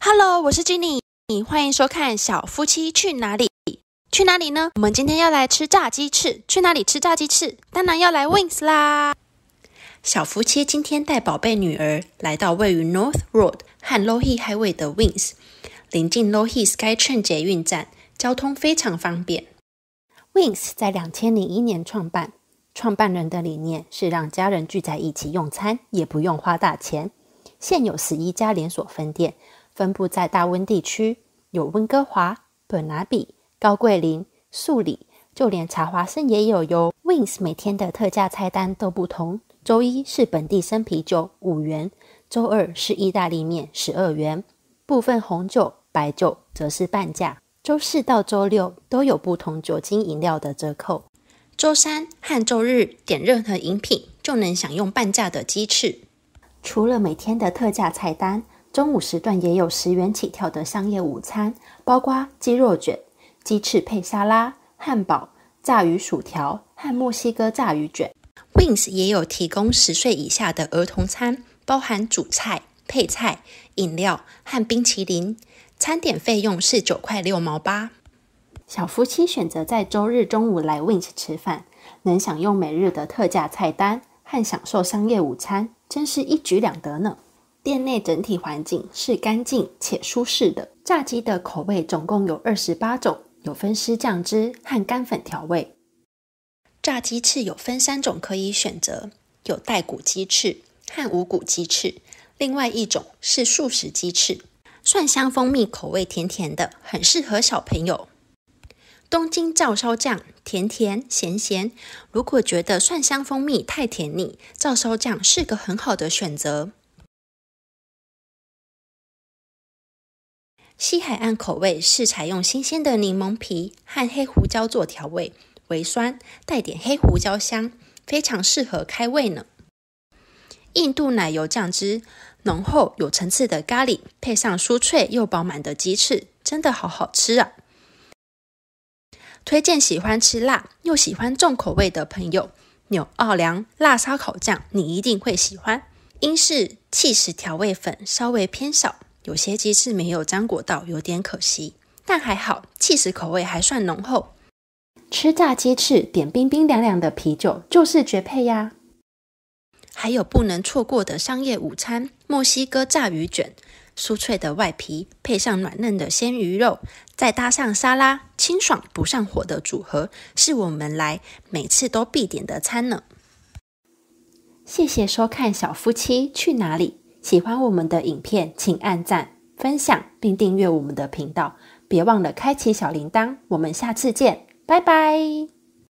Hello， 我是 Jenny， 欢迎收看《小夫妻去哪里》。去哪里呢？我们今天要来吃炸鸡翅。去哪里吃炸鸡翅？当然要来 Wings 啦！小夫妻今天带宝贝女儿来到位于 North Road 和 lohih Highway 的 Wings， 临近 lohih Skytrain 捷运站，交通非常方便。Wings 在2001年创办，创办人的理念是让家人聚在一起用餐，也不用花大钱。现有11家连锁分店。 分布在大温地区，有温哥华、本拿比、高桂林、素里，就连茶花生也有哟。Wings 每天的特价菜单都不同，周一是本地生啤酒5元，周二是意大利面12元，部分红酒、白酒则是半价。周四到周六都有不同酒精饮料的折扣，周三和周日点任何饮品就能享用半价的鸡翅。除了每天的特价菜单。 中午时段也有10元起跳的商业午餐，包括鸡肉卷、鸡翅配沙拉、汉堡、炸鱼薯条和墨西哥炸鱼卷。Wings 也有提供10岁以下的儿童餐，包含主菜、配菜、饮料和冰淇淋。餐点费用是9块6毛8。小夫妻选择在周日中午来 Wings 吃饭，能享用每日的特价菜单和享受商业午餐，真是一举两得呢。 店内整体环境是干净且舒适的。炸鸡的口味总共有28种，有分湿酱汁和干粉调味。炸鸡翅有分3种可以选择，有带骨鸡翅和无骨鸡翅，另外一种是素食鸡翅。蒜香蜂蜜口味甜甜的，很适合小朋友。东京照烧酱甜甜咸咸，如果觉得蒜香蜂蜜太甜腻，照烧酱是个很好的选择。 西海岸口味是采用新鲜的柠檬皮和黑胡椒做调味，微酸，带点黑胡椒香，非常适合开胃呢。印度奶油酱汁浓厚有层次的咖喱，配上酥脆又饱满的鸡翅，真的好好吃啊！推荐喜欢吃辣又喜欢重口味的朋友，纽奥良辣烧烤酱你一定会喜欢。英式起司调味粉稍微偏少。 有些鸡翅没有沾裹到，有点可惜，但还好，起司口味还算浓厚。吃炸鸡翅点冰冰凉凉的啤酒就是绝配呀！还有不能错过的商业午餐——墨西哥炸鱼卷，酥脆的外皮配上软嫩的鲜鱼肉，再搭上沙拉，清爽不上火的组合，是我们来每次都必点的餐呢。谢谢收看《小夫妻去哪里》。 喜欢我们的影片，请按赞、分享并订阅我们的频道，别忘了开启小铃铛。我们下次见，拜拜。